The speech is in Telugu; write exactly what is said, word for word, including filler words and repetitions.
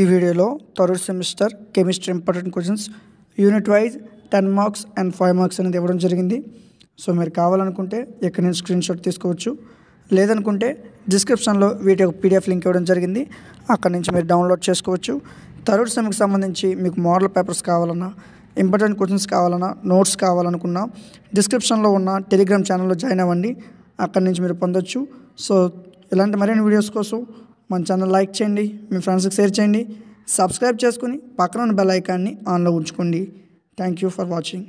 ఈ వీడియోలో third semester chemistry important questions unit wise ten marks and five marks అనేది ఇవ్వడం జరిగింది. సో మీరు కావాలనుకుంటే ఇక్కడ నేను స్క్రీన్ షాట్ తీసుకోవచ్చు, లేదనుకుంటే డిస్క్రిప్షన్లో వీటి యొక్క పీడిఎఫ్ లింక్ ఇవ్వడం జరిగింది, అక్కడ నుంచి మీరు డౌన్లోడ్ చేసుకోవచ్చు. థర్డ్ సెమ్కి సంబంధించి మీకు మోడల్ పేపర్స్ కావాలన్నా, ఇంపార్టెంట్ క్వశ్చన్స్ కావాలన్నా, నోట్స్ కావాలనుకున్నా డిస్క్రిప్షన్లో ఉన్న టెలిగ్రామ్ ఛానల్లో జాయిన్ అవ్వండి, అక్కడి నుంచి మీరు పొందొచ్చు. సో ఇలాంటి మరిన్ని వీడియోస్ కోసం మన ఛానల్ లైక్ చేయండి, మీ ఫ్రెండ్స్కి షేర్ చేయండి, సబ్స్క్రైబ్ చేసుకుని పక్కన ఉన్న బెల్ ఐకాన్ని ఆన్లో ఉంచుకోండి. Thank you for watching.